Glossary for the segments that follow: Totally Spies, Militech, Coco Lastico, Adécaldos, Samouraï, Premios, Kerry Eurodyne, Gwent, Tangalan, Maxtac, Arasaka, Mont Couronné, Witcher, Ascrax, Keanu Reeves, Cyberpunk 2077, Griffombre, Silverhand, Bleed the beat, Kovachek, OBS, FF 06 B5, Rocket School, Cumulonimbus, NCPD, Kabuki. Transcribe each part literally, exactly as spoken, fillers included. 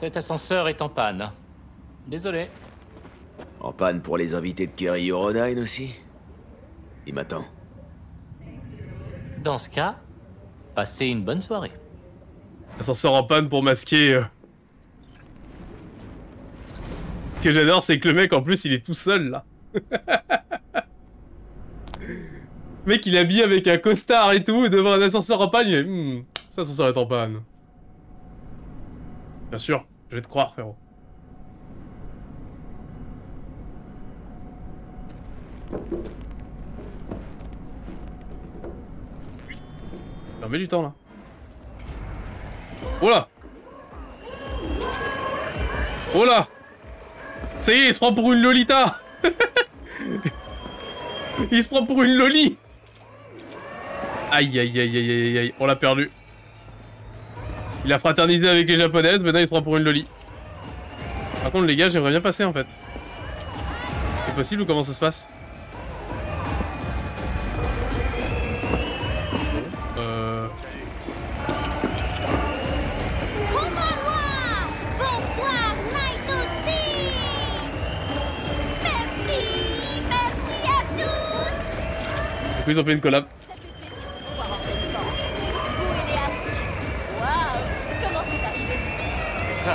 Cet ascenseur est en panne. Désolé. En panne pour les invités de Kerry Eurodyne aussi? Il m'attend. Dans ce cas, passez une bonne soirée. Ascenseur en panne pour masquer... Euh... Ce que j'adore, c'est que le mec, en plus, il est tout seul, là. Le mec, il est habillé avec un costard et tout, devant un ascenseur en panne, il est... Mmh, cet ascenseur est en panne. Bien sûr, je vais te croire, frérot. On met du temps là. Oh là! Oh là! Ça y est, il se prend pour une Lolita! Il se prend pour une Loli! Aïe aïe aïe aïe aïe aïe, on l'a perdu. Il a fraternisé avec les japonaises, maintenant il se prend pour une Loli. Par contre les gars, j'aimerais bien passer en fait. C'est possible ou comment ça se passe? Ils ont fait une collab. Ça fait plaisir de vous voir en pleine forme. Vous et les Askis. Waouh, comment c'est arrivé? C'est ça.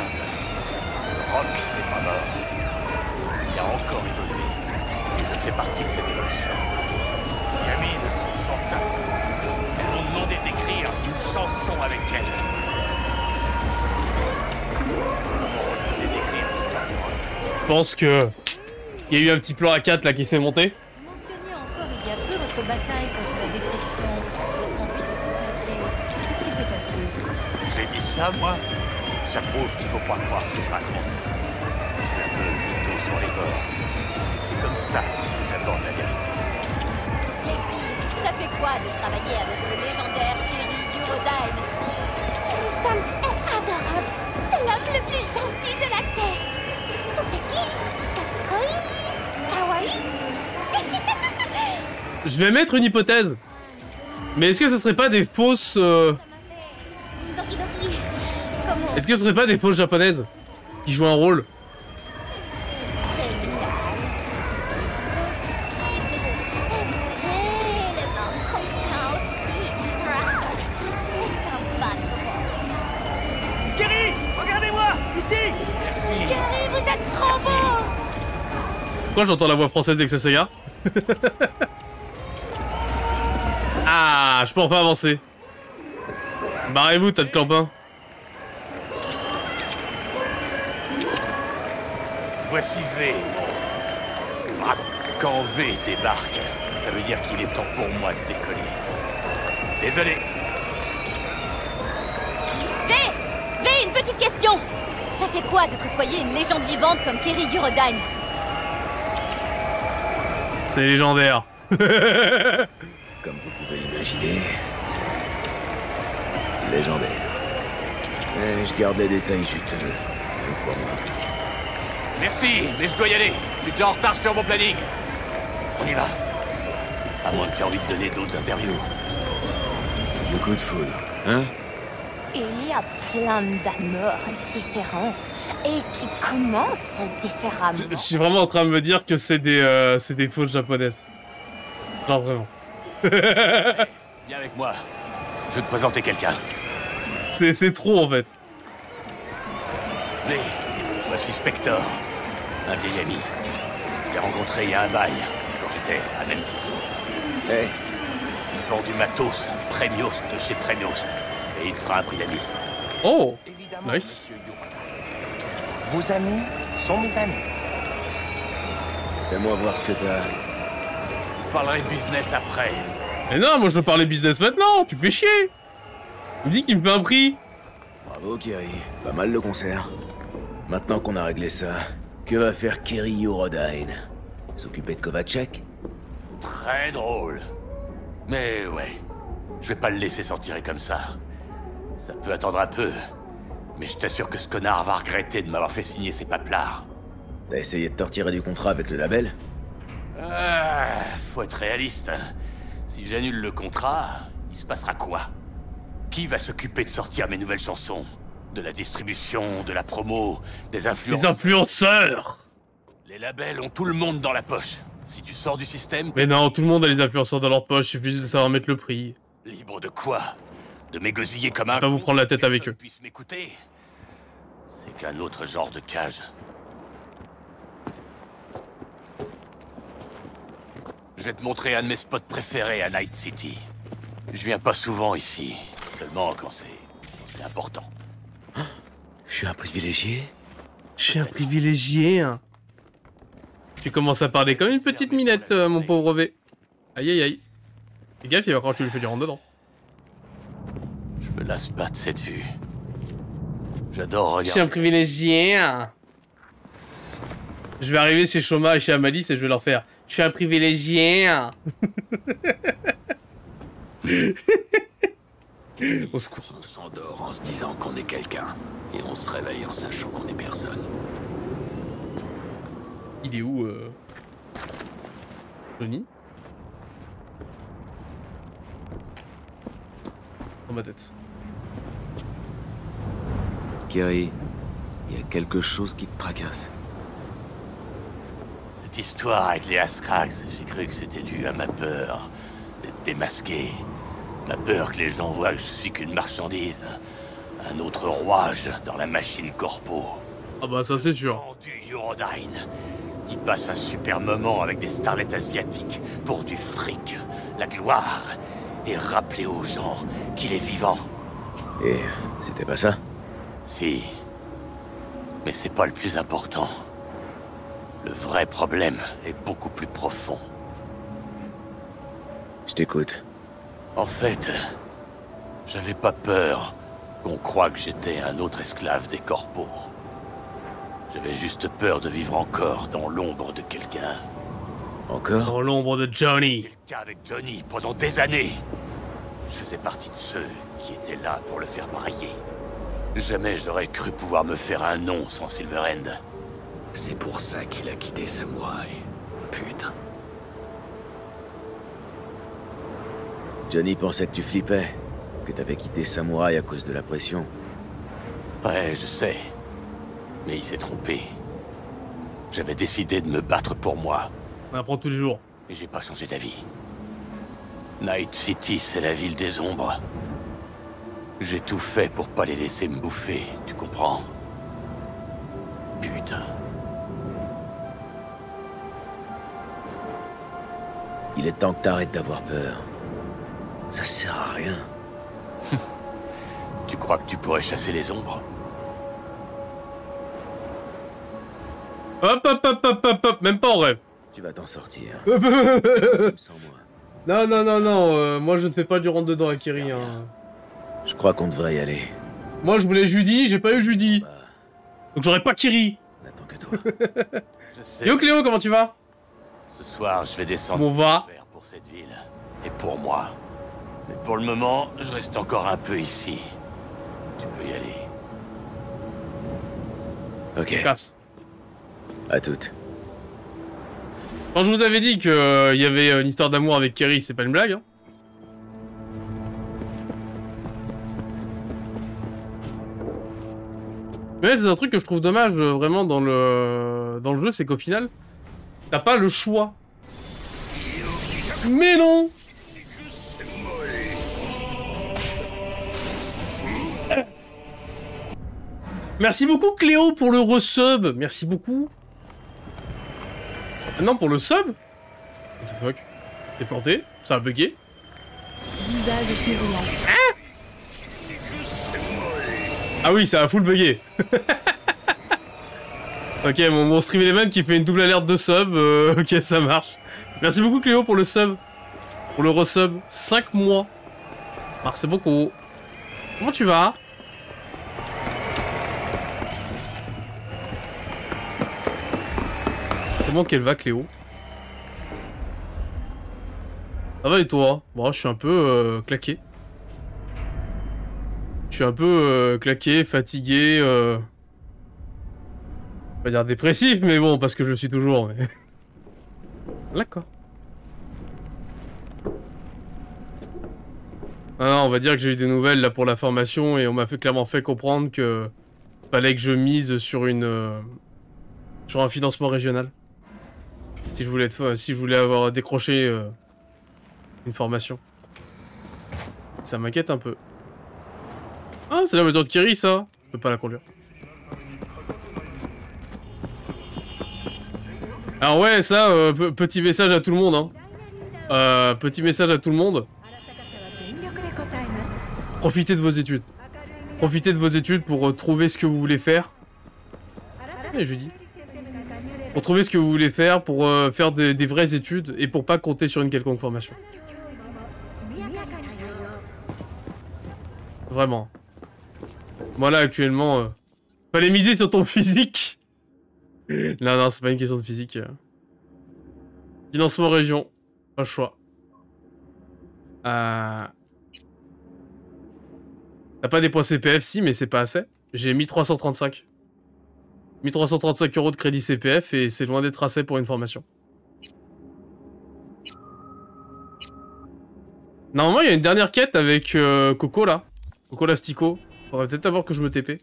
Rock n'est pas mort. Il a encore évolué. Et je fais partie de cette évolution. Camille, sans sens. Mon demande est d'écrire une chanson avec elle. Comment refuser d'écrire l'histoire de Rock? Je pense que il y a eu un petit plan à quatre là qui s'est monté. Bataille contre la dépression, votre envie de tout plaquer. Qu'est-ce qui s'est passé? J'ai dit ça, moi? Ça prouve qu'il faut pas croire ce que je raconte. Je suis un peu mytho sur les bords. C'est comme ça que j'aborde la vérité. Les filles, ça fait quoi de travailler avec le légendaire Kerry Eurodyne? Cette femme est adorable. C'est l'homme le plus gentil de la Terre. Toteki, kakoi, kawaii. Je vais mettre une hypothèse. Mais est-ce que ce serait pas des fausses... Euh... Est-ce que ce serait pas des fausses japonaises qui jouent un rôle? Kerry, regardez-moi, ici. Merci. Kerry, vous êtes trop Merci. beau. Pourquoi j'entends la voix française dès que ça s'égare? Ah, je peux enfin avancer. Barrez-vous, tas de clampins. Voici V. Ah, quand V débarque, ça veut dire qu'il est temps pour moi de décoller. Désolé. V, V, une petite question. Ça fait quoi de côtoyer une légende vivante comme Kerry Eurodyne? C'est légendaire. Comme vous pouvez l'imaginer, c'est légendaire. Et je gardais des teintes juteuses pour moi. Merci, mais je dois y aller. Je suis déjà en retard sur mon planning. On y va. À moins que tu aies envie de donner d'autres interviews. Beaucoup de foule, hein? Il y a plein d'amours différents et qui commencent différemment. Je, je suis vraiment en train de me dire que c'est des, euh, c'est des fausses japonaises. Genre vraiment. Allez, viens avec moi, je vais te présenter quelqu'un. C'est trop en fait. Mais voici Spector, un vieil ami. Je l'ai rencontré il y a un bail, quand j'étais à Memphis. Hey. Il vend du matos, Premios de chez Premios, et il fera un prix d'amis. Oh, évidemment, nice. Vos amis sont mes amis. Fais-moi voir ce que t'as. Je parlerai business après. Mais non, moi je veux parler business maintenant, tu fais chier. Il me dit qu'il me fait un prix. Bravo Kerry, pas mal le concert. Maintenant qu'on a réglé ça, que va faire Kerry Eurodyne? S'occuper de Kovachek? Très drôle. Mais ouais, je vais pas le laisser s'en tirer comme ça. Ça peut attendre un peu, mais je t'assure que ce connard va regretter de m'avoir fait signer ces paplards. T'as essayé de te retirer du contrat avec le label? Ah, faut être réaliste. Si j'annule le contrat, il se passera quoi? Qui va s'occuper de sortir mes nouvelles chansons? de la distribution, de la promo, des influenceurs. Les influenceurs! Les labels ont tout le monde dans la poche. Si tu sors du système... Mais non, tout le monde a les influenceurs dans leur poche, il suffit de savoir mettre le prix. Libre de quoi? De m'égosiller comme un... Pas vous prendre la tête avec eux. Puisse m'écouter. C'est qu'un autre genre de cage. Je vais te montrer un de mes spots préférés à Night City. Je viens pas souvent ici, seulement quand c'est... c'est important. Je suis un privilégié. Je suis un privilégié. Tu commences à parler comme une petite minette, euh, mon pauvre V. Aïe aïe aïe. Fais gaffe, il va croire que tu lui fais du rang dedans. Je me lasse pas de cette vue. J'adore regarder. Je suis un privilégié. Je vais arriver chez Shoma et chez Amalys et je vais leur faire. Je suis un privilégié. Au secours. On s'endort en se disant qu'on est quelqu'un. Et on se réveille en sachant qu'on est personne. Il est où, euh... Johnny? Dans ma tête. Kerry, il y a quelque chose qui te tracasse. Cette histoire avec les Ascrax, j'ai cru que c'était dû à ma peur d'être démasqué. Ma peur que les gens voient que je suis qu'une marchandise. Un autre rouage dans la machine corpo. Ah bah ça c'est sûr. Du Eurodyne, qui passe un super moment avec des starlettes asiatiques pour du fric, la gloire, et rappeler aux gens qu'il est vivant. Et c'était pas ça? Si. Mais c'est pas le plus important. Le vrai problème est beaucoup plus profond. Je t'écoute. En fait, j'avais pas peur qu'on croie que j'étais un autre esclave des corpos. J'avais juste peur de vivre encore dans l'ombre de quelqu'un. Encore? Dans l'ombre de Johnny. Quelqu'un avec Johnny pendant des années. Je faisais partie de ceux qui étaient là pour le faire brailler. Jamais j'aurais cru pouvoir me faire un nom sans Silverhand. C'est pour ça qu'il a quitté Samouraï. Putain. Johnny pensait que tu flippais. Que t'avais quitté Samouraï à cause de la pression. Ouais, je sais. Mais il s'est trompé. J'avais décidé de me battre pour moi. On apprend tous les jours. Et j'ai pas changé d'avis. Night City, c'est la ville des ombres. J'ai tout fait pour pas les laisser me bouffer, tu comprends? Putain. Il est temps que t'arrêtes d'avoir peur. Ça sert à rien. Tu crois que tu pourrais chasser les ombres? Hop hop hop hop hop hop, même pas en rêve. Tu vas t'en sortir. Sans moi. Non non non non, euh, moi je ne fais pas du rentre dedans à Kerry. Hein. Je crois qu'on devrait y aller. Moi je voulais Judy, j'ai pas eu Judy. Bah... Donc j'aurais pas Kerry. N'attends que toi. Je sais. Yo Cléo, comment tu vas? Ce soir je vais descendre. On va. Pour cette ville et pour moi. Mais pour le moment, je reste encore un peu ici. Tu peux y aller. Ok. Casse. À toutes. Quand je vous avais dit qu'il euh, y avait une histoire d'amour avec Kerry, c'est pas une blague. Hein. Mais c'est un truc que je trouve dommage euh, vraiment dans le dans le jeu, c'est qu'au final, t'as pas le choix. Mais non. Merci beaucoup Cléo pour le resub, merci beaucoup. Ah non, pour le sub? What the fuck? T'es planté? Ça a bugué? Ah, ah oui, ça a full bugué. Ok, mon, mon stream element qui fait une double alerte de sub, euh, ok ça marche. Merci beaucoup Cléo pour le sub. Pour le resub, cinq mois. Alors c'est beaucoup. Comment tu vas? Comment qu'elle va, Cléo? Ça va et toi? Bon, je suis un peu euh, claqué. Je suis un peu euh, claqué, fatigué. Euh... On va dire dépressif, mais bon, parce que je le suis toujours. Mais... D'accord. Ah, on va dire que j'ai eu des nouvelles là pour la formation et on m'a fait clairement fait comprendre que fallait que je mise sur une euh, sur un financement régional. Si je voulais être, si je voulais avoir décroché euh, une formation. Ça m'inquiète un peu. Ah, c'est la voiture de Kerry ça. Je peux pas la conduire. Alors ouais, ça, euh, petit message à tout le monde, hein. Euh, petit message à tout le monde. Profitez de vos études. Profitez de vos études pour euh, trouver ce que vous voulez faire. Ouais, je dis. Pour trouver ce que vous voulez faire, pour euh, faire des, des vraies études et pour pas compter sur une quelconque formation. Vraiment. Moi là, actuellement, euh, fallait miser sur ton physique. Non, non, c'est pas une question de physique. Financement région. Pas le choix. Euh... T'as pas des points C P F, si, mais c'est pas assez. J'ai mille trois cent trente-cinq. mille trois cent trente-cinq euros de crédit C P F et c'est loin d'être assez pour une formation. Normalement, il y a une dernière quête avec euh, Coco, là. Coco Lastico. Faudrait peut-être avoir que je me T P.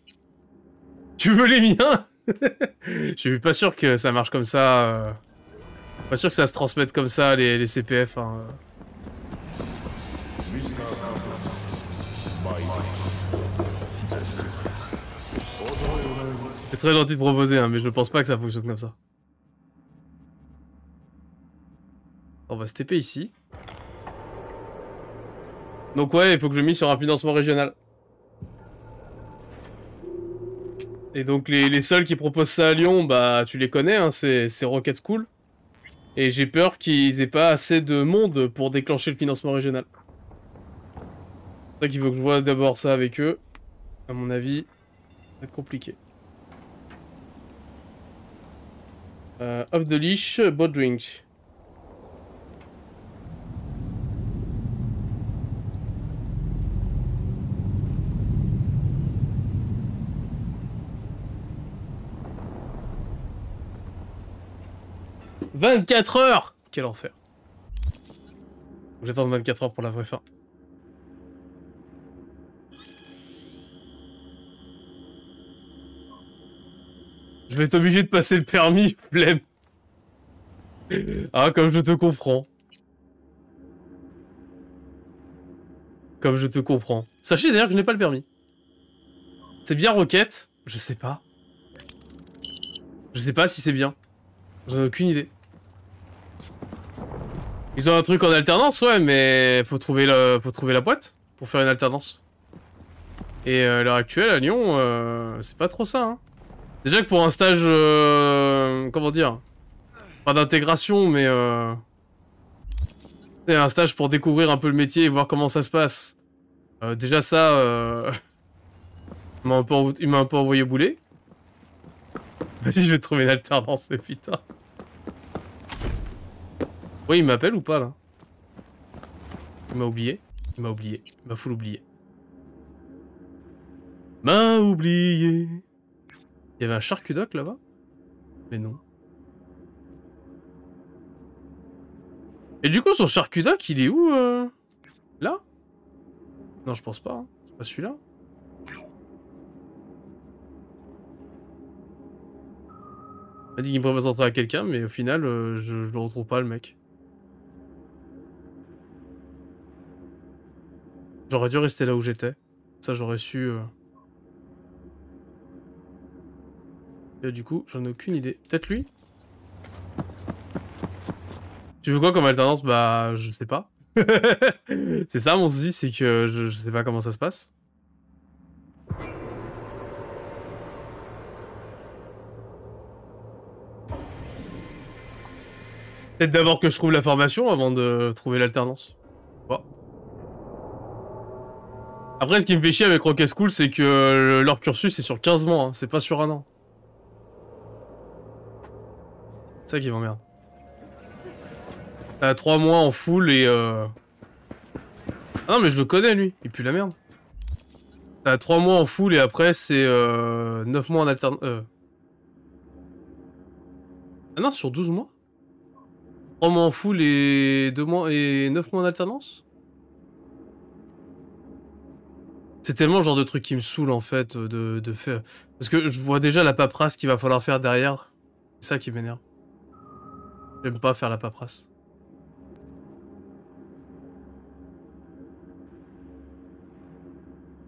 Tu veux les miens? Je suis pas sûr que ça marche comme ça. Euh... Pas sûr que ça se transmette comme ça, les, les C P F. Hein. C'est très gentil de proposer, hein, mais je ne pense pas que ça fonctionne comme ça. On va se T P ici. Donc ouais, il faut que je mise sur un financement régional. Et donc les, les seuls qui proposent ça à Lyon, bah tu les connais, hein, c'est Rocket School. Et j'ai peur qu'ils aient pas assez de monde pour déclencher le financement régional. C'est ça qu'il faut que je vois d'abord ça avec eux. À mon avis, ça va être compliqué. Euh, off the leash, boat drink. vingt-quatre heures! Quel enfer. J'attends vingt-quatre heures pour la vraie fin. Je vais être obligé de passer le permis, flemme. Ah, comme je te comprends. Comme je te comprends. Sachez d'ailleurs que je n'ai pas le permis. C'est bien Rocket? Je sais pas. Je sais pas si c'est bien. J'en ai aucune idée. Ils ont un truc en alternance, ouais, mais faut trouver la, faut trouver la boîte pour faire une alternance. Et euh, à l'heure actuelle, à Lyon, euh, c'est pas trop ça. Hein. Déjà que pour un stage, euh, comment dire, pas d'intégration, mais euh, un stage pour découvrir un peu le métier et voir comment ça se passe. Euh, déjà ça, euh, il m'a un peu, il m'a un peu envoyé bouler. Vas-y, je vais trouver une alternance, mais putain. Oui, il m'appelle ou pas, là? Il m'a oublié. Il m'a oublié. Il m'a full oublié. M'a oublié. Il y avait un charcudoc là-bas? Mais non. Et du coup, son charcudoc, il est où euh... Là? Non, je pense pas. Hein. C'est pas celui-là. Il m'a dit qu'il me propose d'entrer à quelqu'un, mais au final, euh, je, je le retrouve pas, le mec. J'aurais dû rester là où j'étais. Ça, j'aurais su... Euh... Et du coup, j'en ai aucune idée. Peut-être lui? Tu veux quoi comme alternance? Bah, je sais pas. C'est ça, mon souci, c'est que je, je sais pas comment ça se passe. Peut-être d'abord que je trouve la formation avant de trouver l'alternance. Ouais. Après, ce qui me fait chier avec Rocket School, c'est que leur cursus est sur quinze mois, hein. C'est pas sur un an. C'est ça qui m'emmerde. T'as trois mois en full et... Euh... Ah non, mais je le connais, lui. Il pue la merde. T'as trois mois en full et après, c'est euh... neuf mois en alternance. Euh... Ah non, sur douze mois? trois mois en full et, deux mois et neuf mois en alternance? C'est tellement le genre de truc qui me saoule, en fait, de, de faire... Parce que je vois déjà la paperasse qu'il va falloir faire derrière. C'est ça qui m'énerve. J'aime pas faire la paperasse.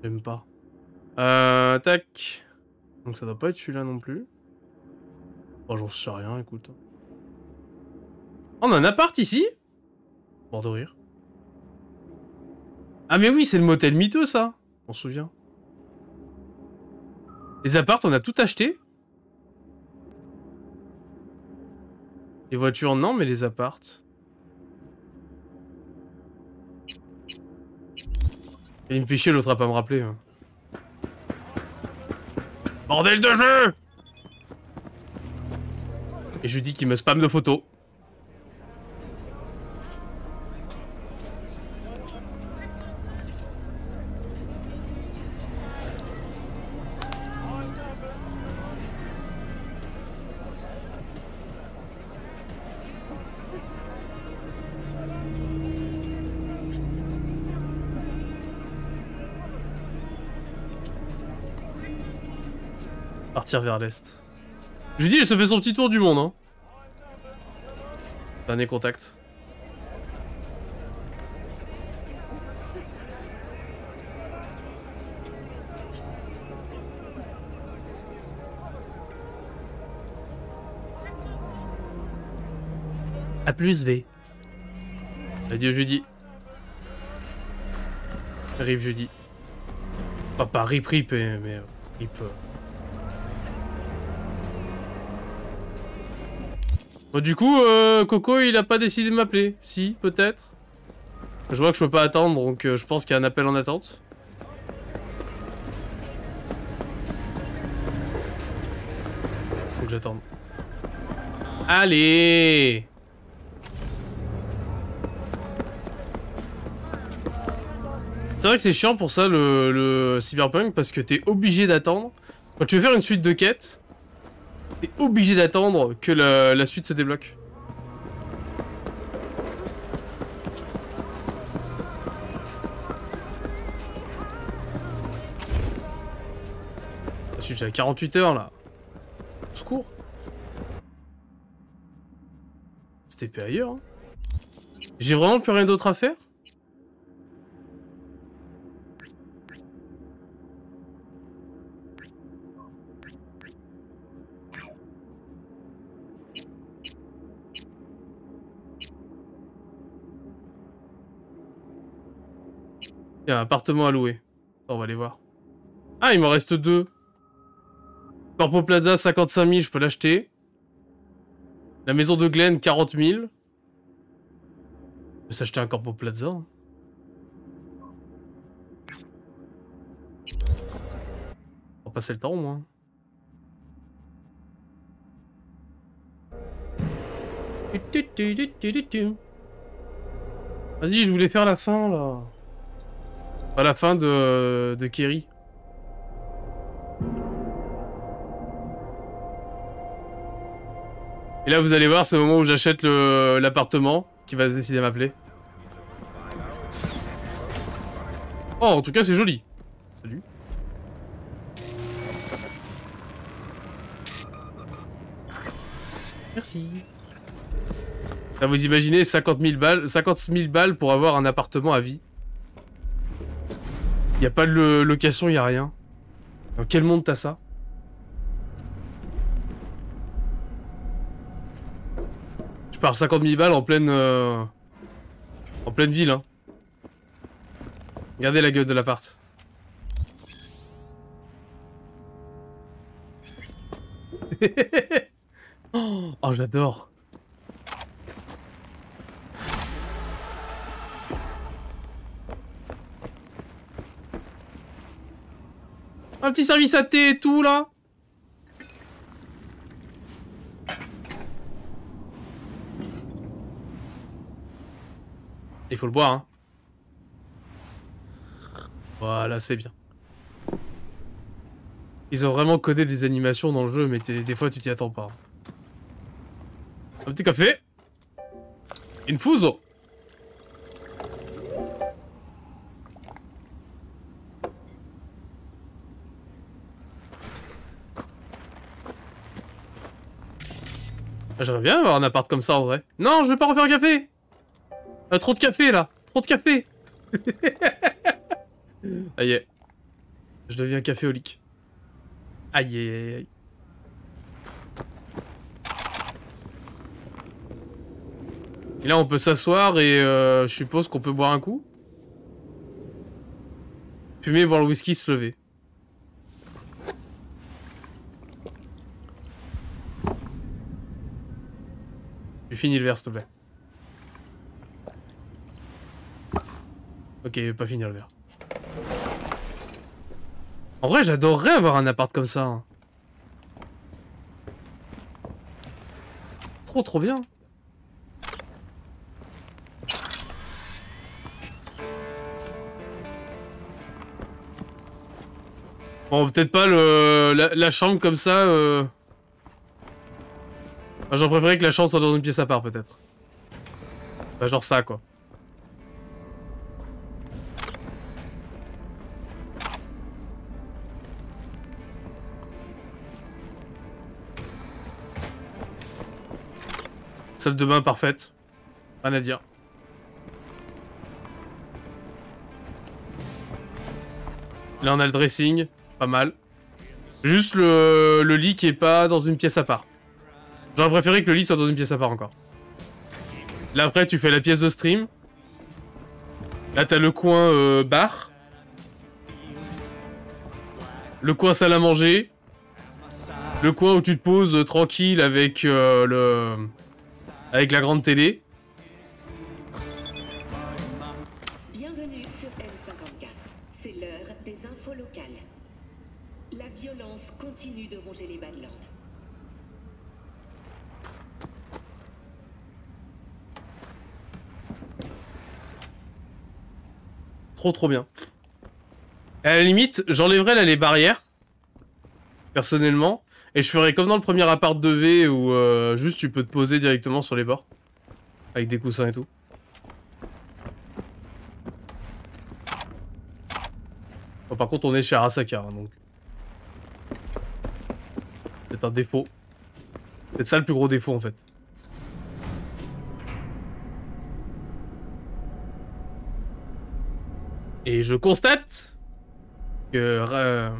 J'aime pas. Euh... Tac. Donc ça doit pas être celui-là non plus. Oh, j'en sais rien, écoute. On a un appart ici. Mort de rire. Ah mais oui, c'est le motel miteux, ça. On se souvient. Les apparts, on a tout acheté. Les voitures, non, mais les apparts. Il me fait chier, l'autre à pas me rappeler. Bordel de jeu! Et je dis qu'il me spamme de photos. Partir vers l'est. Je lui dis, il se fait son petit tour du monde, hein. Dernier contact. A plus V. Adieu jeudi. Rip jeudi. Enfin, pas rip rip, mais, mais rip... Euh... Bon, du coup, euh, Coco, il a pas décidé de m'appeler. Si, peut-être. Je vois que je peux pas attendre, donc euh, je pense qu'il y a un appel en attente. Faut que j'attende. Allez! C'est vrai que c'est chiant pour ça, le, le cyberpunk, parce que t'es obligé d'attendre. Quand tu veux faire une suite de quêtes... T'es obligé d'attendre que la, la suite se débloque. Je suis déjà à quarante-huit heures là. Au secours. C'était pas ailleurs. Hein. J'ai vraiment plus rien d'autre à faire. Il y a un appartement à louer. On va aller voir. Ah, il m'en reste deux. Corpo Plaza, cinquante-cinq mille, je peux l'acheter. La maison de Glenn, quarante mille. Je peux s'acheter un Corpo Plaza. On va passer le temps, au moins. Vas-y, je voulais faire la fin, là. À la fin de, de Kerry. Et là, vous allez voir, c'est le moment où j'achète l'appartement qui va se décider à m'appeler. Oh, en tout cas, c'est joli. Salut. Merci. Là, vous imaginez cinquante mille balles, cinquante mille balles pour avoir un appartement à vie. Y'a pas de location, y'a rien. Dans quel monde t'as ça? Je pars cinquante mille balles en pleine... Euh, en pleine ville, hein. Regardez la gueule de l'appart. Oh, j'adore. Un petit service à thé et tout, là. Il faut le boire, hein. Voilà, c'est bien. Ils ont vraiment codé des animations dans le jeu, mais des fois, tu t'y attends pas. Un petit café. Infuso. J'aimerais bien avoir un appart comme ça en vrai. Non, je vais pas refaire un café. Ah, trop de café là. Trop de café. Aïe. Je deviens caféolique. Aïe aïe aïe. Et là on peut s'asseoir et euh, je suppose qu'on peut boire un coup. Fumer, boire le whisky, se lever. Tu finis le verre s'il te plaît. Ok, je vais pas finir le verre. En vrai, j'adorerais avoir un appart comme ça. Hein. Trop trop bien. Bon, peut-être pas le, la, la chambre comme ça. Euh... Enfin, j'en préférais que la chambre soit dans une pièce à part, peut-être. Enfin, genre ça, quoi. Salle de bain parfaite, rien à dire. Là on a le dressing, pas mal. Juste le, le lit qui est pas dans une pièce à part. J'aurais préféré que le lit soit dans une pièce à part encore. Là après tu fais la pièce de stream. Là t'as le coin euh, bar. Le coin salle à manger. Le coin où tu te poses euh, tranquille avec euh, le... Avec la grande télé. Bienvenue sur N cinquante-quatre. C'est l'heure des infos locales. La violence continue de ronger les badlands. Trop trop bien. À la limite, j'enlèverai là les barrières. Personnellement. Et je ferais comme dans le premier appart de V où euh, juste tu peux te poser directement sur les bords. Avec des coussins et tout. Bon, par contre on est chez Arasaka hein, donc. C'est un défaut. C'est ça le plus gros défaut en fait. Et je constate que, euh,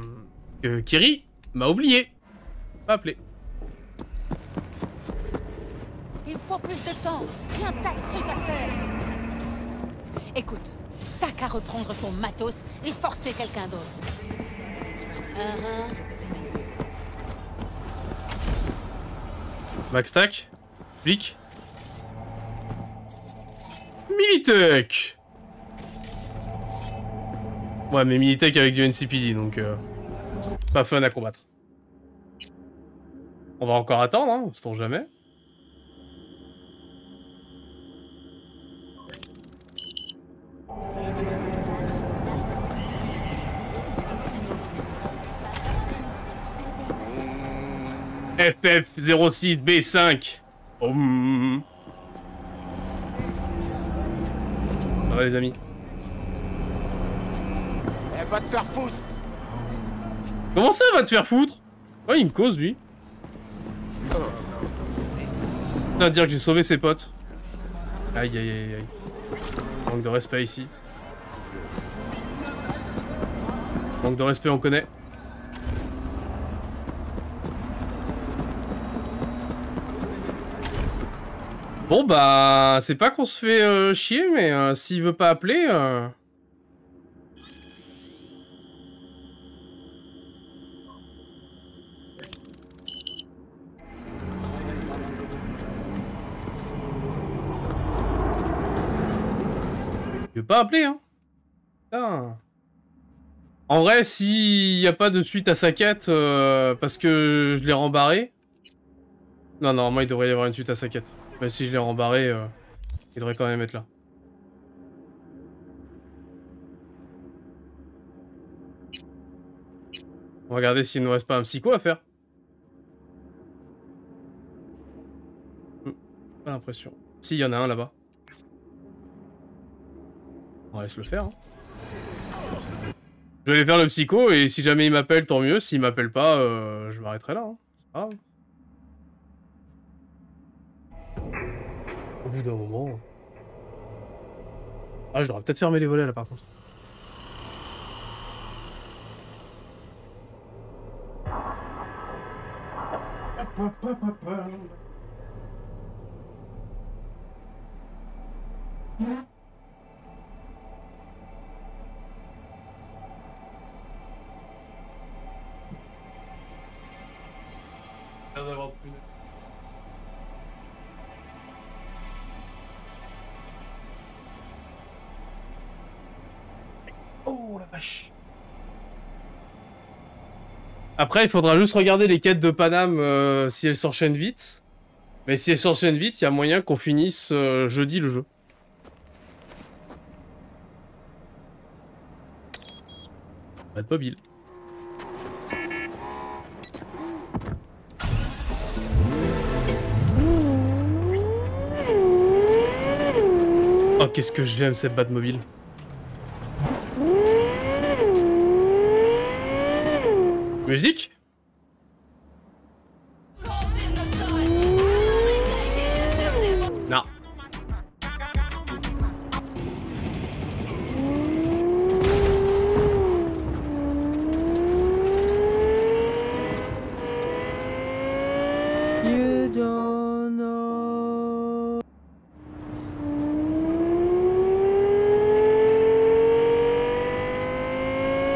que Kerry m'a oublié. Pas appelé. Il faut plus de temps. Tiens, t'as le truc à faire. Écoute, t'as qu'à reprendre ton matos et forcer quelqu'un d'autre. Uh-huh. Maxtac, Blic. Militech. Ouais, mais Militech avec du N C P D, donc euh, pas fun à combattre. On va encore attendre, hein, on se tourne jamais. F F zéro six B cinq. Om. Ça va les amis. Eh, va te faire foutre. Comment ça va te faire foutre? Ouais, il me cause lui. À dire que j'ai sauvé ses potes. Aïe aïe aïe aïe. Manque de respect ici. Manque de respect on connaît. Bon bah c'est pas qu'on se fait euh, chier mais euh, s'il veut pas appeler euh... pas appeler hein. Putain. En vrai s'il n'y a pas de suite à sa quête euh, parce que je l'ai rembarré. Non normalement il devrait y avoir une suite à sa quête. Même si je l'ai rembarré euh, il devrait quand même être là. On va regarder s'il ne nous reste pas un psycho à faire. Pas l'impression. Si il y en a un là-bas. On laisse le faire. Hein. Je vais aller faire le psycho et si jamais il m'appelle, tant mieux. S'il m'appelle pas, euh, je m'arrêterai là. Hein. Ah. bout d'un moment. Ah, je devrais peut-être fermer les volets là par contre. Après, il faudra juste regarder les quêtes de Paname euh, si elles s'enchaînent vite. Mais si elles s'enchaînent vite, il y a moyen qu'on finisse euh, jeudi le jeu. Pas de mobile. Oh, qu'est-ce que j'aime cette Batmobile. Musique. Non. You don't know.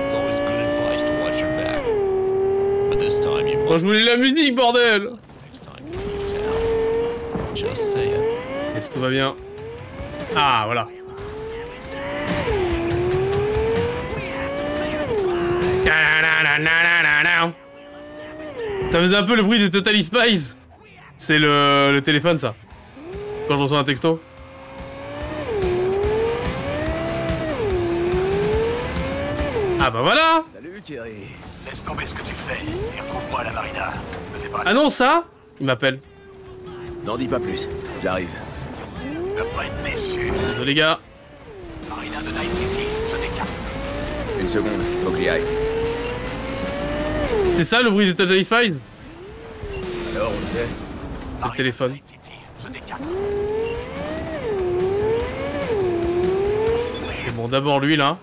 It's always good advice to watch your back. Oh, je voulais la musique, bordel. Et si tout va bien. Ah, voilà. Ça faisait un peu le bruit de Totally Spies. C'est le, le téléphone, ça. Quand je reçois un texto. Ah bah voilà. Salut, Kerry. Laisse tomber ce que tu fais et retrouve-moi à la marina. Me fais pas. Ah non, ça. Il m'appelle. N'en dis pas plus, j'arrive. Ne pas être déçu. Désolé, les gars. Marina de Night City, je décarte. Une seconde, faut que j'y aille. C'est ça le bruit de Totally Spies? Alors, on sait. Le téléphone. Marina de Night City, je décarte. Et bon, d'abord lui là.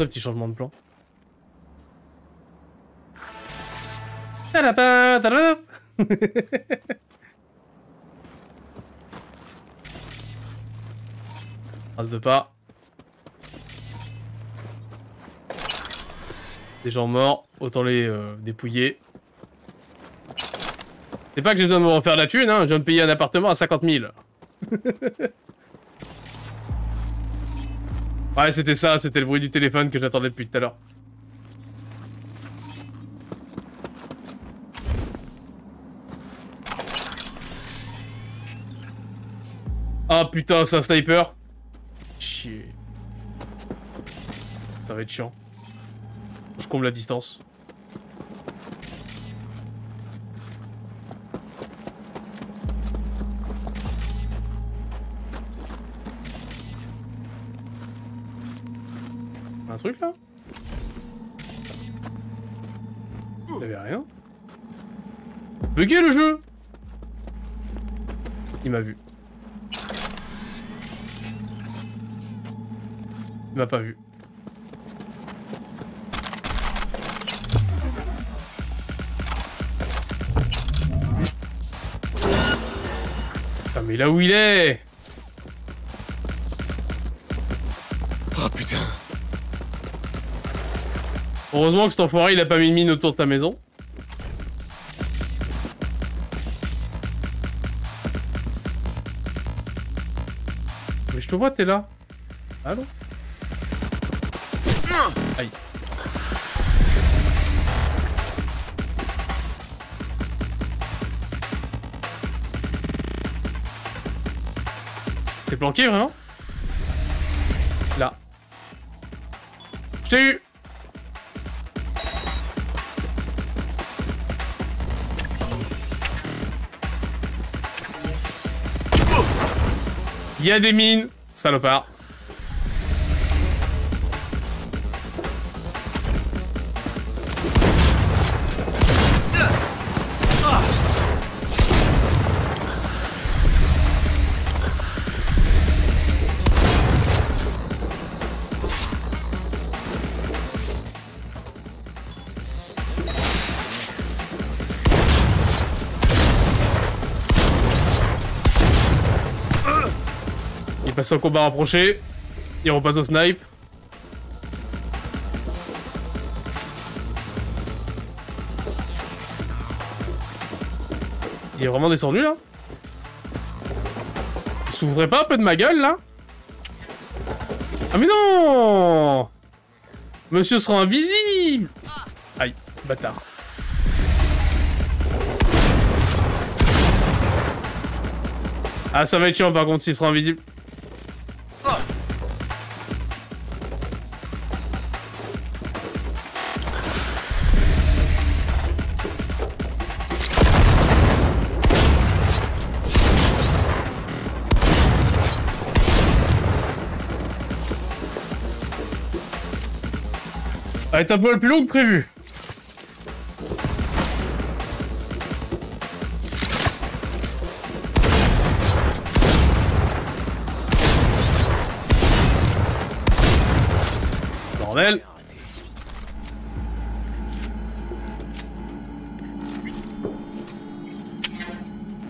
Un petit changement de plan. Trace de pas. Des gens morts, autant les euh, dépouiller. C'est pas que j'ai besoin de me refaire la thune, hein, je viens de payer un appartement à cinquante mille. Ouais, c'était ça, c'était le bruit du téléphone que j'attendais depuis tout à l'heure. Ah putain, c'est un sniper. Chier. Ça va être chiant. Je comble la distance. Truc là, il avait rien. Bugué le jeu. Il m'a vu. Il m'a pas vu. Ah mais là où il est. Oh putain. Heureusement que cet enfoiré il a pas mis une mine autour de ta maison. Mais je te vois, t'es là. Allô? Aïe. C'est planqué vraiment? Là. Je t'ai eu. Il y a des mines, salopard. passe au combat rapproché. Et on passe au snipe. Il est vraiment descendu là? Il s'ouvrait pas un peu de ma gueule là? Ah mais non! Monsieur sera invisible! Aïe, bâtard. Ah ça va être chiant par contre s'il sera invisible. Elle est un peu plus longue que prévu. Bordel.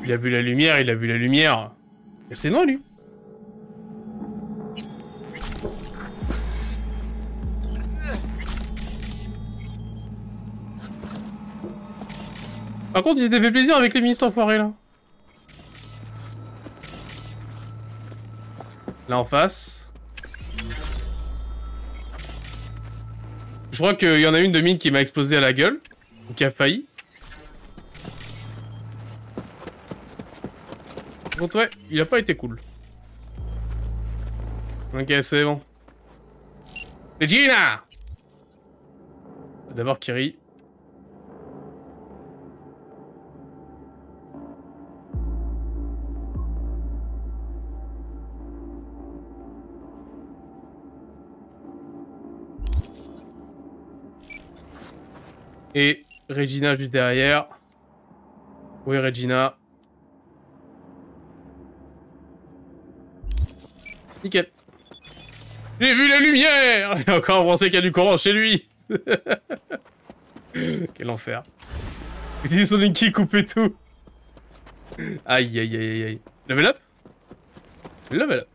Il a vu la lumière, il a vu la lumière. Et c'est non lui. Par contre, il s'était fait plaisir avec les ministres enfoirés, là. Là, en face. Je crois qu'il y en a une de mine qui m'a explosé à la gueule. Ou qui a failli. Par contre, ouais, il a pas été cool. Ok, c'est bon. Regina! D'abord, Kerry. Et Regina juste derrière. Oui, Regina. Nickel. J'ai vu la lumière. Il a encore pensé qu'il y a du courant chez lui. Quel enfer. Utilisez son Linky, coupez tout. Aïe, aïe, aïe, aïe. Level up. Level up.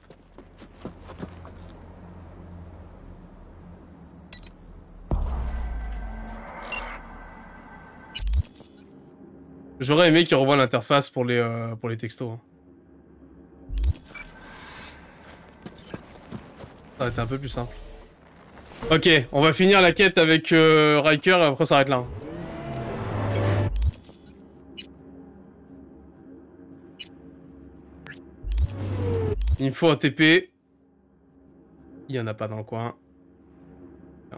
J'aurais aimé qu'il revoie l'interface pour les euh, pour les textos. Ça aurait été un peu plus simple. Ok, on va finir la quête avec euh, Riker et après on s'arrête là. Il me faut un T P. Il y en a pas dans le coin. Non.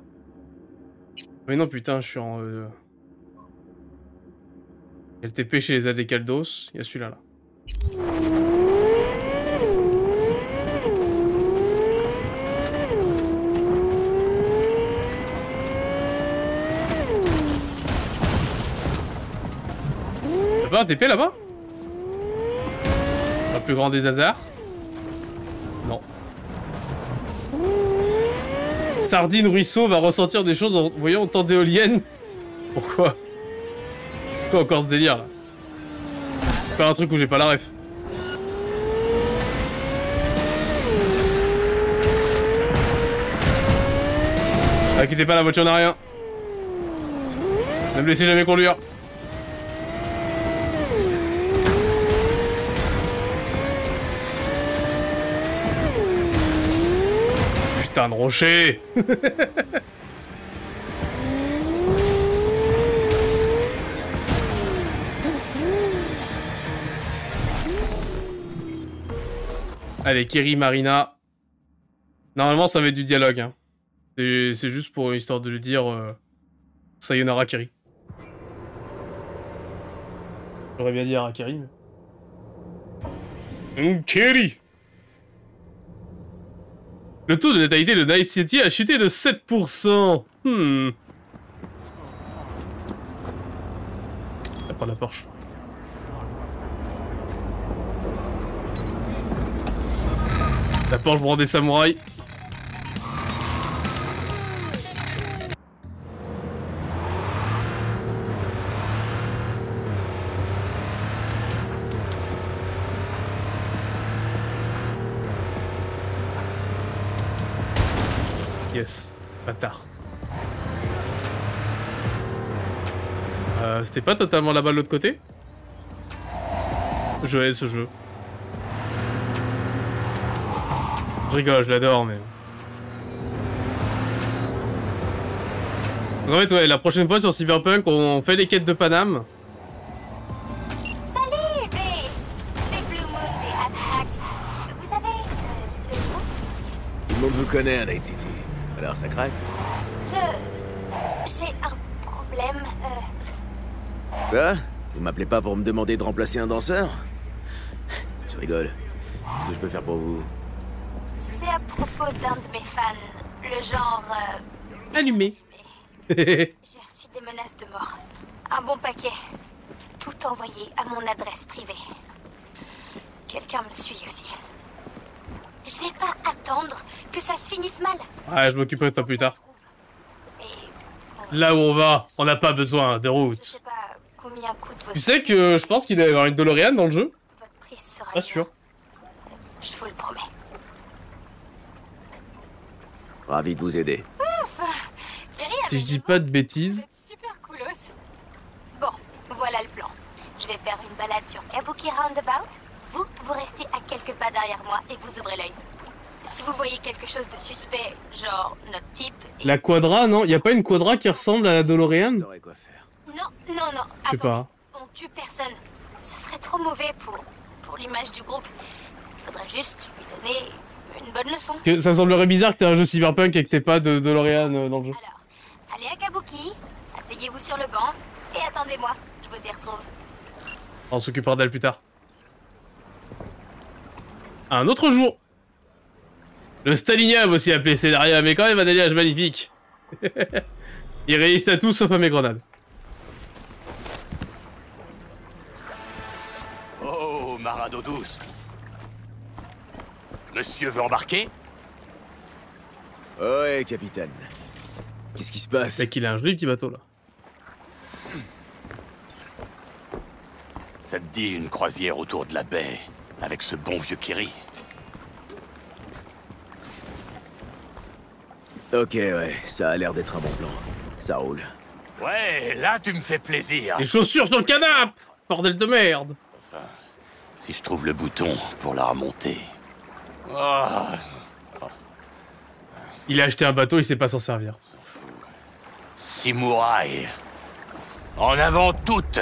Mais non putain, je suis en... Euh... Il y a le T P chez les Adécaldos, il y a celui-là là. Y'a pas un T P là-bas? Le plus grand des hasards? Non. Sardine Ruisseau va ressentir des choses en voyant autant d'éoliennes. Pourquoi? C'est quoi encore ce délire là? Faire un truc où j'ai pas la ref. Ah, quittez pas, la voiture n'a rien. Ne me laissez jamais conduire. Putain de rocher. Allez, Kerry, Marina. Normalement, ça va être du dialogue. Hein. C'est juste pour histoire de lui dire euh, sayonara, Kerry. J'aurais bien dit à Kerry. Mais... Kerry. Le taux de létalité de Night City a chuté de sept pour cent. Hmm. Je vais prendre la Porsche. La Porsche branle des samouraïs. Yes, bâtard. Euh, C'était pas totalement là-bas de l'autre côté? Je hais ce jeu. Je rigole, je l'adore, mais... En fait, ouais, la prochaine fois sur Cyberpunk, on fait les quêtes de Paname. Salut, B. C'est Blue Moon des Astrax. Vous savez, euh, le monde... Tout le monde vous connaît à Night City. Alors, ça craque? Je... J'ai un problème, euh... Quoi? Vous m'appelez pas pour me demander de remplacer un danseur? Je rigole. Qu'est-ce que je peux faire pour vous? C'est à propos d'un de mes fans. Le genre... Euh... Allumé. J'ai reçu des menaces de mort. Un bon paquet. Tout envoyé à mon adresse privée. Quelqu'un me suit aussi. Je vais pas attendre que ça se finisse mal. Ah, je m'occuperai de toi plus tard. Et... Là où on va, on n'a pas besoin de route. Je sais pas combien coûte votre... Tu sais que je pense qu'il doit y avoir une DeLorean dans le jeu. Votre prix sera pas sûr. Je vous le promets. Ravi de vous aider. Ouf. Si je dis pas de bêtises. Super coolos. Bon, voilà le plan. Je vais faire une balade sur Kabuki Roundabout. Vous, vous restez à quelques pas derrière moi et vous ouvrez l'œil. Si vous voyez quelque chose de suspect, genre notre type... Et... La Quadra, non? Il n'y a pas une Quadra qui ressemble à la DeLorean? Quoi faire. Non, non, non. Je sais pas. On tue personne. Ce serait trop mauvais pour, pour l'image du groupe. Il faudrait juste lui donner une bonne leçon. Ça me semblerait bizarre que tu aies un jeu cyberpunk et que tu n'aies pas de DeLorean dans le jeu. Alors, allez à Kabuki, asseyez-vous sur le banc et attendez-moi, je vous y retrouve. On s'occupera d'elle plus tard. Un autre jour. Le Stalinium aussi appelé Scénaria, mais quand même un alliage magnifique. Il résiste à tout sauf à mes grenades. Oh, Marado douce. Monsieur veut embarquer? Ouais, capitaine. Qu'est-ce qui se passe? C'est qu'il a un joli petit bateau là. Ça te dit une croisière autour de la baie avec ce bon vieux Kerry? Ok, ouais, ça a l'air d'être un bon plan. Ça roule. Ouais, là tu me fais plaisir. Les chaussures sur le canapé! Bordel de merde! Enfin, si je trouve le bouton pour la remonter. Oh. Oh. Il a acheté un bateau, il sait pas s'en servir. Samouraï. En avant toutes.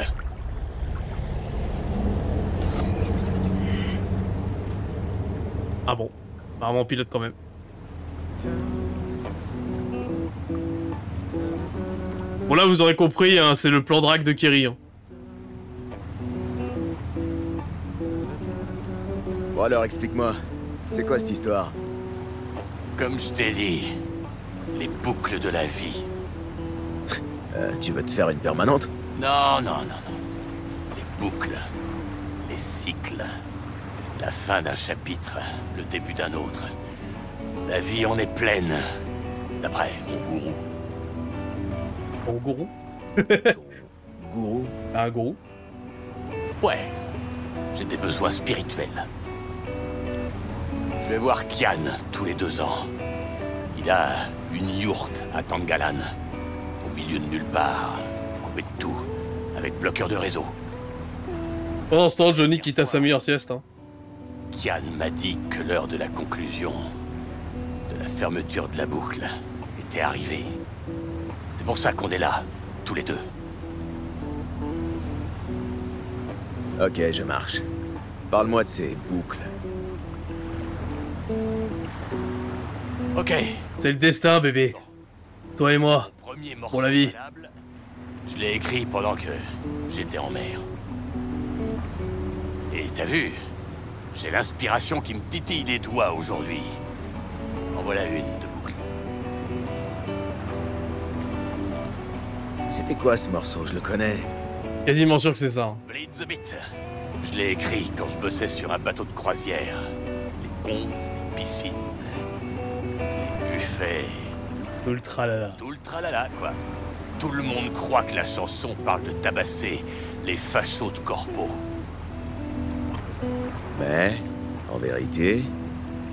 Ah bon, apparemment on pilote quand même. Bon là vous aurez compris, hein, c'est le plan drague de Kerry. Hein. Bon alors explique-moi, c'est quoi cette histoire? Comme je t'ai dit, les boucles de la vie. Euh, tu veux te faire une permanente? Non, non, non, non. Les boucles, les cycles, la fin d'un chapitre, le début d'un autre. La vie en est pleine, d'après mon gourou. Mon gourou? Gourou? Un gourou? Ouais, j'ai des besoins spirituels. Je vais voir Kian tous les deux ans. Il a une yourte à Tangalan. Milieu de nulle part, coupé de tout, avec bloqueur de réseau. Pendant ce temps, Johnny quitte à sa meilleure sieste. Hein. Kian m'a dit que l'heure de la conclusion, de la fermeture de la boucle, était arrivée. C'est pour ça qu'on est là, tous les deux. Ok, je marche. Parle-moi de ces boucles. Ok. C'est le destin, bébé. Toi et moi. Pour la vie. Je l'ai écrit pendant que j'étais en mer. Et t'as vu, j'ai l'inspiration qui me titille les doigts aujourd'hui. En voilà une de boucle. C'était quoi ce morceau? Je le connais. Quasiment sûr que c'est ça. Bleed the beat. Je l'ai écrit quand je bossais sur un bateau de croisière. Les ponts, les piscines, les buffets. Tout le tralala. Tout le tralala, quoi. Tout le monde croit que la chanson parle de tabasser les fachos de corpo. Mais, en vérité...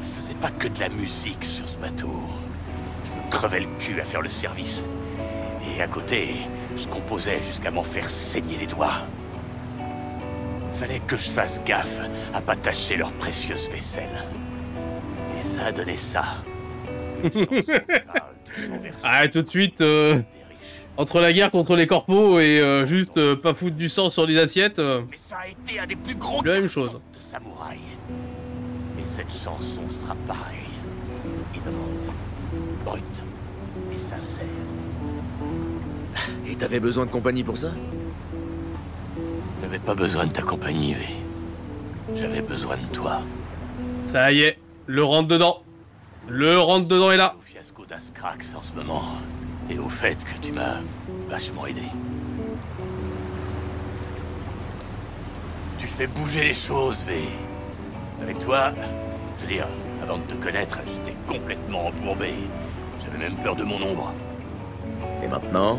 Je faisais pas que de la musique sur ce bateau. Je me crevais le cul à faire le service. Et à côté, je composais jusqu'à m'en faire saigner les doigts. Fallait que je fasse gaffe à pas tâcher leur précieuse vaisselle. Et ça a donné ça. Ah, tout de suite, euh, entre la guerre contre les corpos et euh, juste euh, pas foutre du sang sur les assiettes, euh, mais ça a été un des plus gros la même chose. De Samouraï. Et cette chanson sera pareille. Hydrante, brute et sincère. Et t'avais besoin de compagnie pour ça? J'avais pas besoin de ta compagnie, V. J'avais besoin de toi. Ça y est, le rentre dedans. Le rentre dedans est là. Au fiasco d'Ascrax en ce moment. Et au fait que tu m'as vachement aidé. Tu fais bouger les choses, V. Avec toi, je veux dire, avant de te connaître, j'étais complètement embourbé. J'avais même peur de mon ombre. Et maintenant ?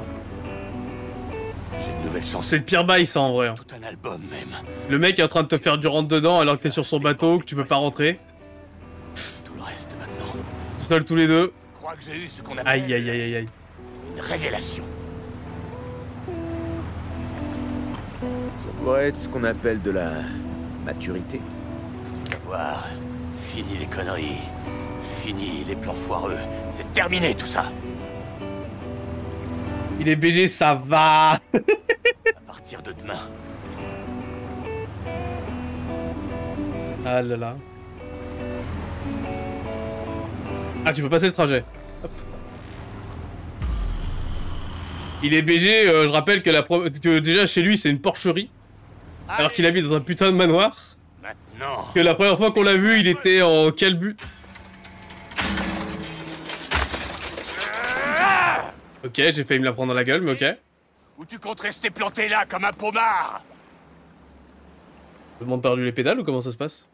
J'ai une nouvelle chanson. C'est le pire bail, ça, en vrai. Tout un album, même. Le mec est en train de te faire du rentre dedans alors que t'es sur son bateau, que tu peux pas rentrer. Tout le reste maintenant. Tout seul, tous les deux. Je crois que j'ai eu ce qu'on appelle. Aïe, aïe, aïe, aïe, aïe. Une révélation. Ça pourrait être ce qu'on appelle de la maturité. Savoir. Fini les conneries. Fini les plans foireux. C'est terminé tout ça. Il est B G, ça va. À partir de demain. Ah là là. Ah, tu peux passer le trajet. Hop. Il est B G, euh, je rappelle que, la pro que déjà chez lui c'est une porcherie. Allez. Alors qu'il habite dans un putain de manoir. Maintenant. Que la première fois qu'on l'a vu, il était en calbut. Ok, j'ai failli me la prendre dans la gueule, mais ok. Ou tu comptes rester planté là comme un pommard? Je demande perdu les pédales ou comment ça se passe?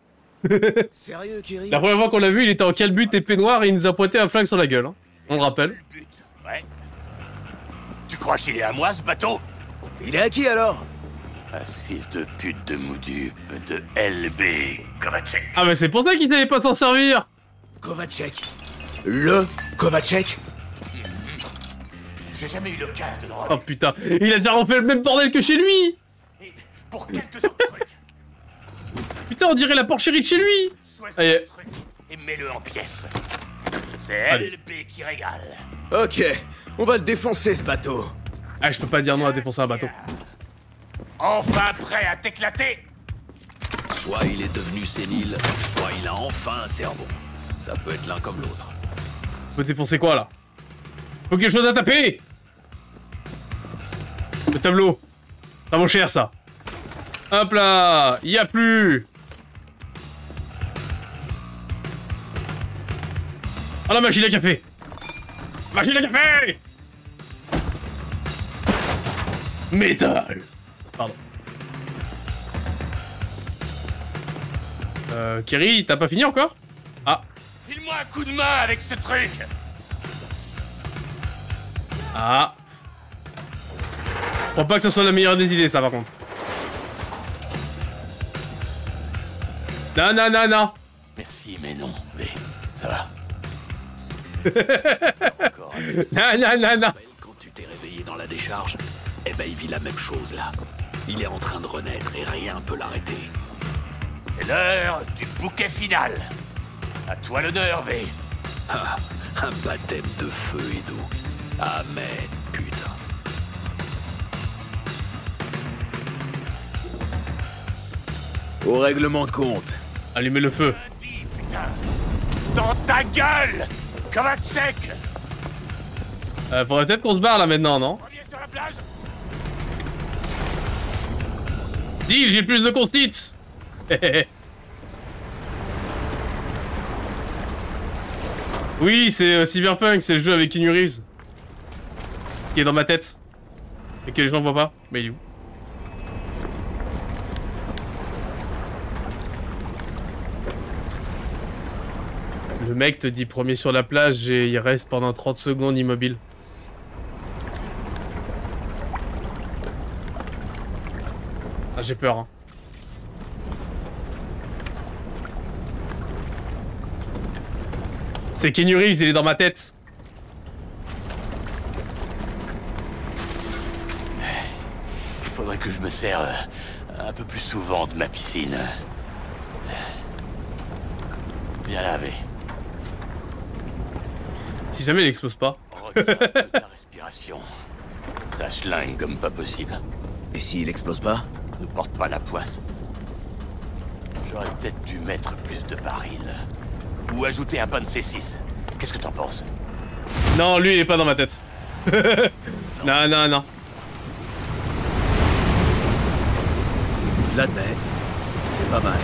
Sérieux, Kerry? La première fois qu'on l'a vu, il était en calbut et peignoir et il nous a pointé un flingue sur la gueule. Hein. On le rappelle. Ouais. Tu crois qu'il est à moi ce bateau? Il est à qui alors? À ce fils de pute de Moudu, de L B, Kovachek. Ah, mais c'est pour ça qu'il savait pas s'en servir. Kovachek. Le Kovachek. J'ai jamais eu l'occasion de le rendre. Oh putain, il a déjà refait le même bordel que chez lui. Et pour quelques autres trucs. Putain, on dirait la porcherie de chez lui. Choisis le truc et mets-le en pièces. C'est L B qui régale. Ok, on va le défoncer ce bateau. Ah, je peux pas dire non à défoncer un bateau. Enfin prêt à t'éclater. Soit il est devenu sénile, soit il a enfin un cerveau. Ça peut être l'un comme l'autre. Faut défoncer quoi là? Faut quelque chose à taper. Le tableau, ça vaut cher ça. Hop là, y a plus. Ah la machine à café. Machine à café. Métal. Pardon. Euh, Kerry, t'as pas fini encore? Ah. File-moi un coup de main avec ce truc. Ah. Je crois pas que ce soit la meilleure des idées, ça, par contre. Non, non, non, non. Merci, mais non. Mais ça va. Non, non, non, non. Quand tu t'es réveillé dans la décharge, eh ben, il vit la même chose, là. Il est en train de renaître et rien peut l'arrêter. C'est l'heure du bouquet final. À toi l'honneur, V. Ah, un baptême de feu et d'eau. Ah mais putain. Au règlement de compte. Allumez le feu. Dans ta gueule, Kovachek. Euh, faudrait peut-être qu'on se barre là maintenant, non? Reviens sur la plage. Deal, j'ai plus de constits. Oui, c'est euh, Cyberpunk, c'est le jeu avec Keanu Reeves. Qui est dans ma tête et que les gens voient pas, mais il est où? Le mec te dit premier sur la plage et il reste pendant trente secondes immobile. Ah, j'ai peur, hein. C'est Keanu Reeves, il est dans ma tête. que je me sers un peu plus souvent de ma piscine. Bien lavé. Si jamais il explose pas. Retire un peu ta respiration. Ça schlingue comme pas possible. Et s'il explose pas? Ne porte pas la poisse. J'aurais peut-être dû mettre plus de barils. Ou ajouter un pan de C six. Qu'est-ce que t'en penses? Non, lui il est pas dans ma tête. Non, non, non. L'admet. C'est pas mal.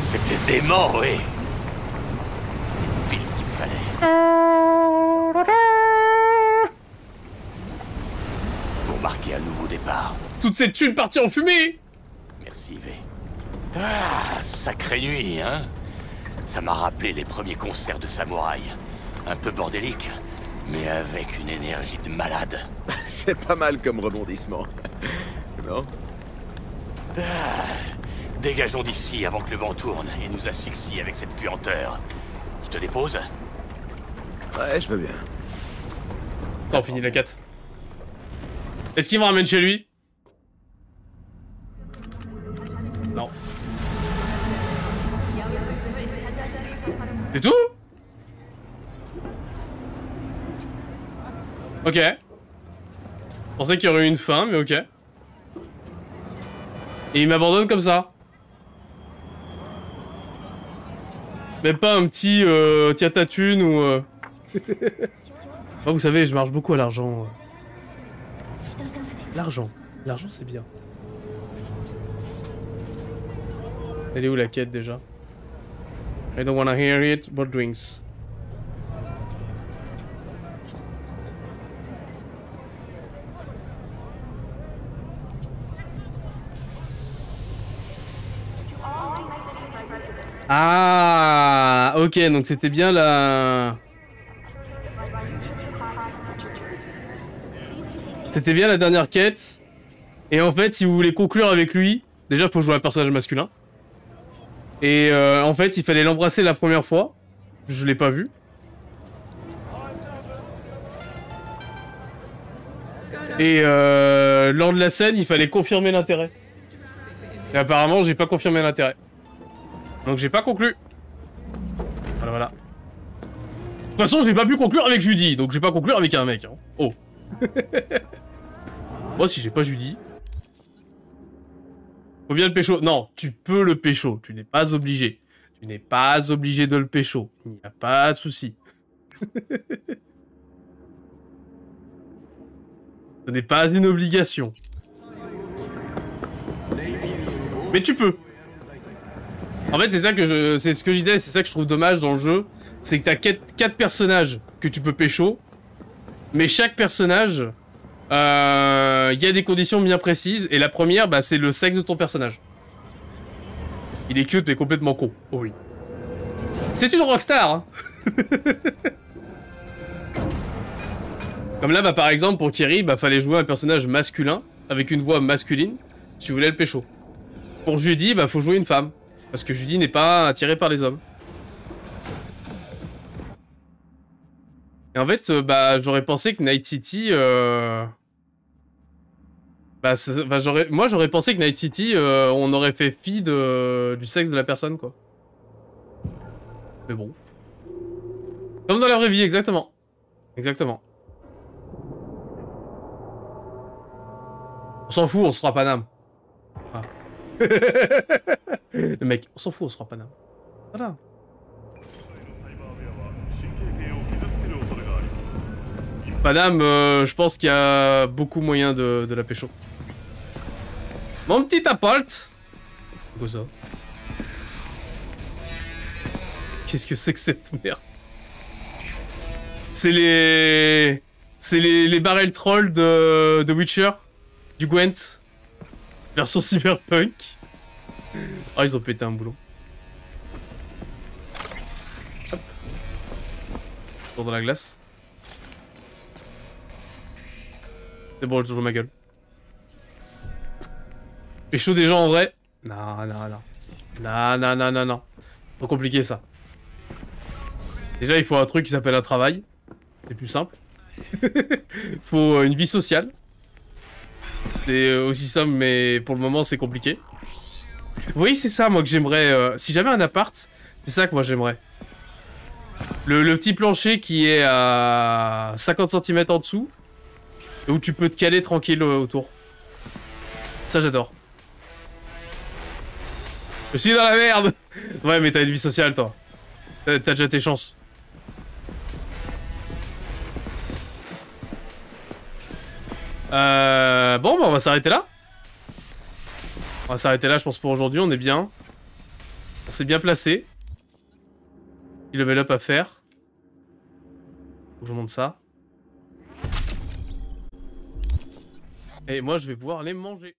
C'était dément, oui. C'est pile ce qu'il me fallait. Pour marquer un nouveau départ. Toutes ces thunes parties en fumée. Merci, V. Ah, sacrée nuit, hein. Ça m'a rappelé les premiers concerts de Samouraï. Un peu bordélique, mais avec une énergie de malade. C'est pas mal comme rebondissement. Non? Ah, dégageons d'ici avant que le vent tourne et nous asphyxie avec cette puanteur. Je te dépose? Ouais, je veux bien. Ça, on finit la quête. Est-ce qu'il me ramène chez lui? Non. C'est tout? Ok. Je pensais qu'il y aurait eu une fin, mais ok. Et il m'abandonne comme ça. Même pas un petit euh, tiens ta thune ou... Euh... Moi, vous savez, je marche beaucoup à l'argent. L'argent. L'argent, c'est bien. Elle est où la quête déjà? I don't wanna hear it, but drinks. Ah, ok, donc c'était bien la... C'était bien la dernière quête. Et en fait, si vous voulez conclure avec lui, déjà, faut jouer un personnage masculin. Et euh, en fait, il fallait l'embrasser la première fois. Je l'ai pas vu. Et euh, lors de la scène, il fallait confirmer l'intérêt. Et apparemment, j'ai pas confirmé l'intérêt. Donc j'ai pas conclu. Voilà, voilà. De toute façon, je n'ai pas pu conclure avec Judy, donc je vais pas conclure avec un mec. Hein. Oh. Moi, si j'ai pas Judy... Faut bien le pécho. Non, tu peux le pécho. Tu n'es pas obligé. Tu n'es pas obligé de le pécho. Il n'y a pas de souci. Ce n'est pas une obligation. Mais tu peux. En fait, c'est ça que je, c'est ce que je disais, c'est ça que je trouve dommage dans le jeu, c'est que t'as quatre personnages que tu peux pécho, mais chaque personnage, il euh, y a des conditions bien précises, et la première, bah, c'est le sexe de ton personnage. Il est cute, mais complètement con. Oh oui. C'est une rockstar, hein. Comme là, bah, par exemple, pour Kerry, bah, fallait jouer un personnage masculin, avec une voix masculine, si tu voulais le pécho. Pour Judy, bah, faut jouer une femme. Parce que Judy n'est pas attirée par les hommes. Et en fait, euh, bah, j'aurais pensé que Night City... Euh... Bah, bah, moi, j'aurais pensé que Night City, euh, on aurait fait fi de... du sexe de la personne, quoi. Mais bon. Comme dans la vraie vie, exactement. Exactement. On s'en fout, on se fera pas d'âme. Ah. Le mec, on s'en fout, on se rend pas d'âme. Voilà. Madame, euh, je pense qu'il y a beaucoup moyen de, de la pécho. Mon petit appart. Quoi ça? Qu'est-ce que c'est que cette merde? C'est les... C'est les, les barrels trolls de, de Witcher. Du Gwent. Version cyberpunk. Ah, oh, ils ont pété un boulot. Hop. Tour dans la glace. C'est bon, je joue ma gueule. Pécho des gens en vrai. Non, non, non. Non, non, non, non, non. Trop compliqué ça. Déjà, il faut un truc qui s'appelle un travail. C'est plus simple. Faut une vie sociale. C'est aussi simple, mais pour le moment, c'est compliqué. Vous voyez, c'est ça, moi, que j'aimerais... Euh, si j'avais un appart, c'est ça que moi, j'aimerais. Le, le petit plancher qui est à cinquante centimètres en dessous, et où tu peux te caler tranquille autour. Ça, j'adore. Je suis dans la merde. Ouais, mais t'as une vie sociale, toi. T'as déjà tes chances. Euh... Bon, bah on va s'arrêter là. On va s'arrêter là, je pense, pour aujourd'hui. On est bien. On s'est bien placé. Il level up à faire. Faut que je monte ça. Et moi, je vais pouvoir les manger.